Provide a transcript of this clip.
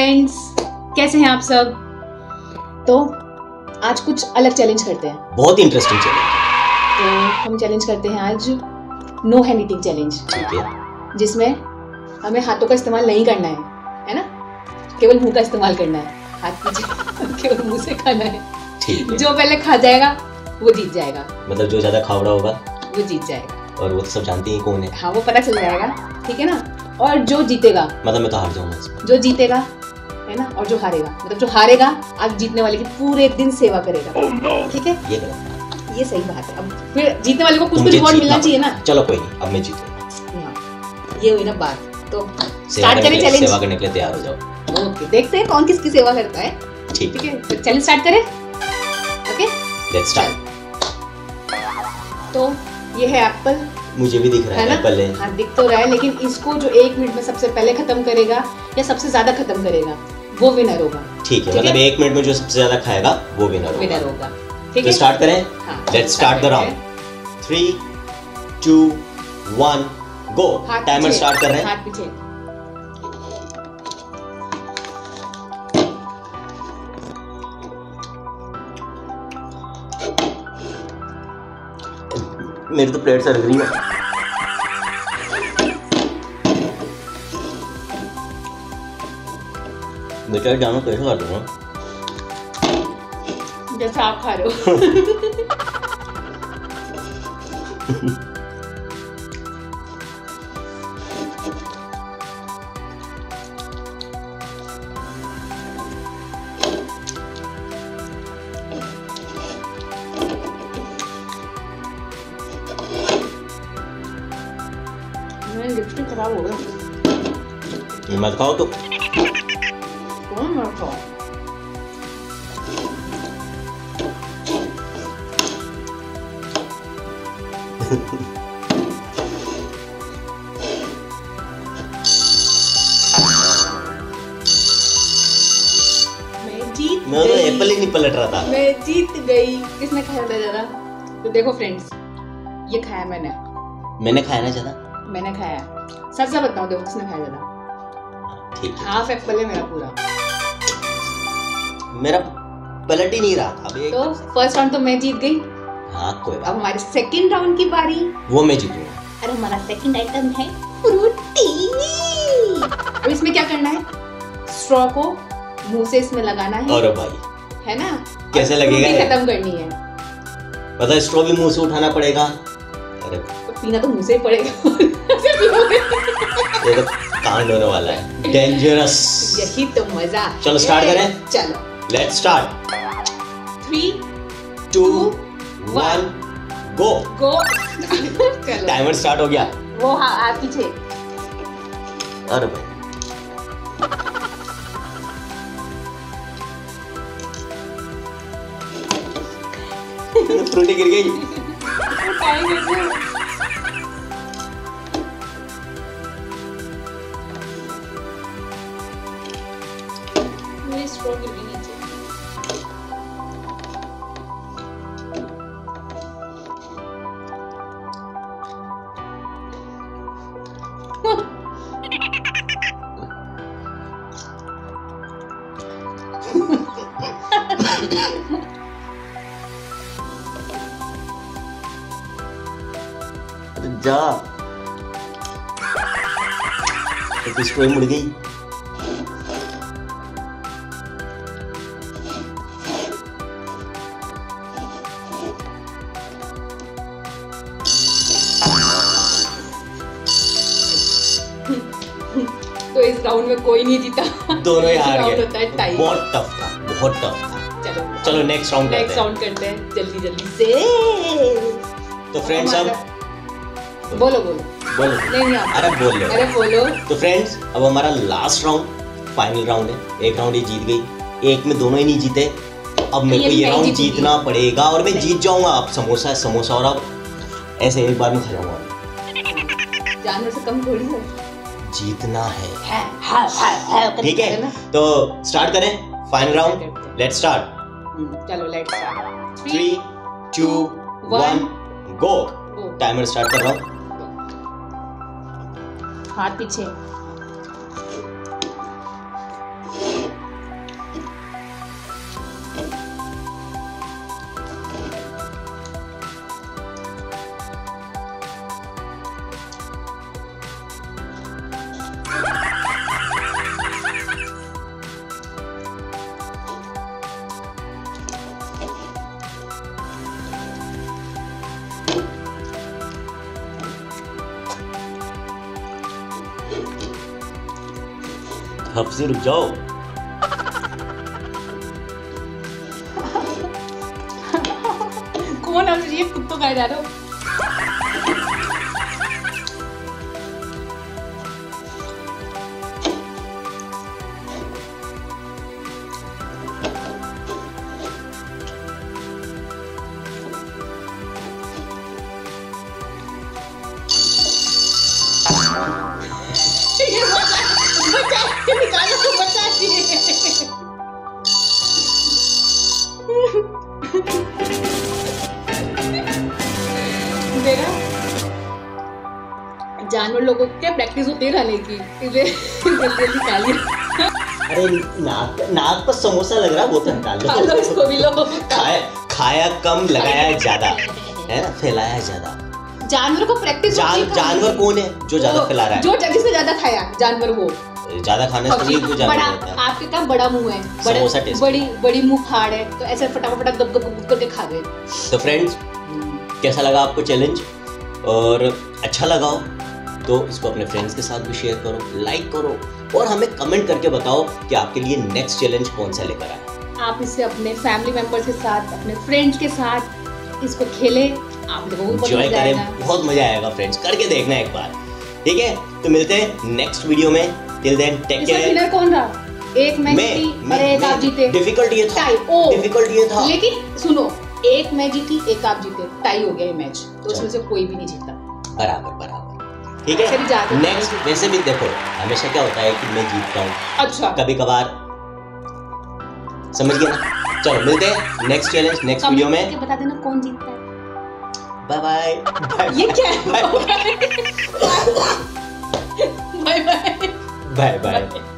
Friends, कैसे हैं आप सब। तो आज कुछ अलग चैलेंज करते हैं, बहुत ही इंटरेस्टिंग चैलेंज। तो हम चैलेंज करते हैं आज नो हैंड ईटिंग चैलेंज, ठीक है, जिसमें हमें हाथों का इस्तेमाल नहीं करना है ना, केवल मुंह का इस्तेमाल करना है। हाथ केवल मुंह से खाना है, ठीक है। जो पहले खा जाएगा वो जीत जाएगा, मतलब जो ज्यादा खावड़ा होगा वो जीत जाएगा। और वो तो सब जानते हैं कौन है, हाँ वो पता चल जाएगा, ठीक है ना। और जो जीतेगा, मतलब मैं तो हार जाऊंगा, जो जीतेगा है ना, और जो हारेगा, मतलब जो हारेगा आज जीतने वाले की पूरे दिन सेवा करेगा, ठीक है। ये सही बात है। अब फिर जीतने वाले को कुछ तो रिवॉर्ड मिलना चाहिए ना। चलो कोई नहीं, अब मैं जीतूंगा। ये हुई ना बात, तो स्टार्ट करें चैलेंज। सेवा करने के लिए तैयार हो जाओ। ओके, देखते हैं कौन किसकी सेवा करता है, ठीक है। चैलेंज स्टार्ट करें। Okay, let's start. तो ये है एप्पल, मुझे भी दिख रहा है एप्पल है, हाँ दिख तो रहा है, लेकिन इसको जो एक मिनट में सबसे पहले खत्म करेगा या सबसे ज्यादा खत्म करेगा वो विनर होगा, ठीक है। मतलब एक मिनट में जो सबसे ज्यादा खाएगा वो विनर होगा, ठीक है। स्टार्ट करें, let's start the round. 3, 2, 1 go. Timer start कर रहे हैं। हाथ पीछे। मेरी तो प्लेट सर रही है। बेटा जानो कैसे खा लूंगा, जैसा आप खा रहे हो। लिपस्टिक खराब हो गया। मत खाओ तो कौन मत खाओ। मैं तो एप्पल ही नहीं पलट रहा था, मैं जीत गई। किसने खाया था ज्यादा? तो देखो फ्रेंड्स, ये खाया मैंने खाया ना ज्यादा, मैंने खाया। सच सच बताओ, देखो किसने खाया ज्यादा, ठीक है। हाफ एप्पल है मेरा पूरा, मेरा पलट ही नहीं रहा था। अब तो फर्स्ट राउंड तो मैं जीत गई, हाँ कोई बात। अब हमारे सेकंड राउंड की बारी, वो मैं जीतूंगा। अरे हमारा सेकंड आइटम है फ्रूटी। अब इसमें क्या करना है, स्ट्रॉ को मुंह से इसमें लगाना है। और भाई है ना, कैसे लगेगा, खत्म करनी है। पता है, स्ट्रॉ भी मुंह से उठाना पड़ेगा, पीना तो मुंह से ही पड़ेगा। ये तो कांड होने वाला है, डेंजरस। यही तो मजा। चलो स्टार्ट करें। चलो लेट्स स्टार्ट। 3, 2, 1 गो। चलो टाइमर स्टार्ट हो गया। वो हाँ आप पीछे। अरे भाई फ्रूटी गिर गई। जा तो मुड़ गई। तो इस राउंड में कोई नहीं जीता, दोनों हार गए। बहुत टफ था। चलो नेक्स्ट राउंड करते हैं जल्दी से। तो फ्रेंड्स अब बोलो। नहीं अरे बोलो। तो फ्रेंड्स अब हमारा लास्ट राउंड फाइनल राउंड है। एक राउंड ही जीत गई, एक में दोनों ही नहीं जीते। अब मेरे को ये राउंड जीतना पड़ेगा और मैं जीत जाऊंगा। अब समोसा और अब ऐसे एक बार में खा जाऊंगा। जानवर से कम थोड़ी है, जीतना है, ठीक है। तो स्टार्ट करें फाइनल राउंड। Let's start. चलो let's start. 3, 2, 1 go. Timer start कर रहा हूँ। हाथ पीछे। हब से रुक जाओ। कौन है ये कुत्तों का जा रहा हो? जानवर लोगों के प्रैक्टिस होती रहने की, जल्दी निकालिए। अरे नाक पर समोसा लग रहा, वो तो निकाल लो, इसको भी लो। खाया कम लगाया ज्यादा है ना, फैलाया ज्यादा। जानवर को प्रैक्टिस, जानवर कौन है जो ज्यादा फैला रहा है? जो जल्दी से ज्यादा खाया जानवर, वो ज्यादा खाने से भी बड़ा। आपके का बड़ा मुंह है, बड़े बड़ी मुंह फाड़ है, तो ऐसे फटाफट गप गप करके खा गए। तो फ्रेंड्स, कैसा लगा आपको चैलेंज? और अच्छा लगा हो तो इसको अपने फ्रेंड्स के साथ भी शेयर करो, लाइक करो और हमें कमेंट करके बताओ कि आपके लिए नेक्स्ट चैलेंज कौन सा लेकर आए। आप इसे अपने फैमिली मेंबर्स के साथ, अपने फ्रेंड्स के साथ इसको खेलें, आप लोगों को एंजॉय करें, बहुत मजा आएगा। फ्रेंड्स करके देखना एक बार, ठीक है? तो मिलते हैं नेक्स्ट वीडियो में। Till then take care. Winner कौन रहा? एक मैं और एक आप जीते। डिफिकल्ट ये था लेकिन सुनो, एक मैं जीती, एक आप जीते, टाई हो गया ये मैच। तो उसमें से कोई भी नहीं जीता, बराबर। ठीक है, नेक्स्ट। वैसे भी देखो, हमेशा क्या होता है कि मैं जीतता हूँ, अच्छा कभी कभार, समझ गया ना? चलो मिलते हैं नेक्स्ट चैलेंज, नेक्स्ट वीडियो में। बता देना कौन जीतता है। Bye bye. ये क्या है? Bye bye.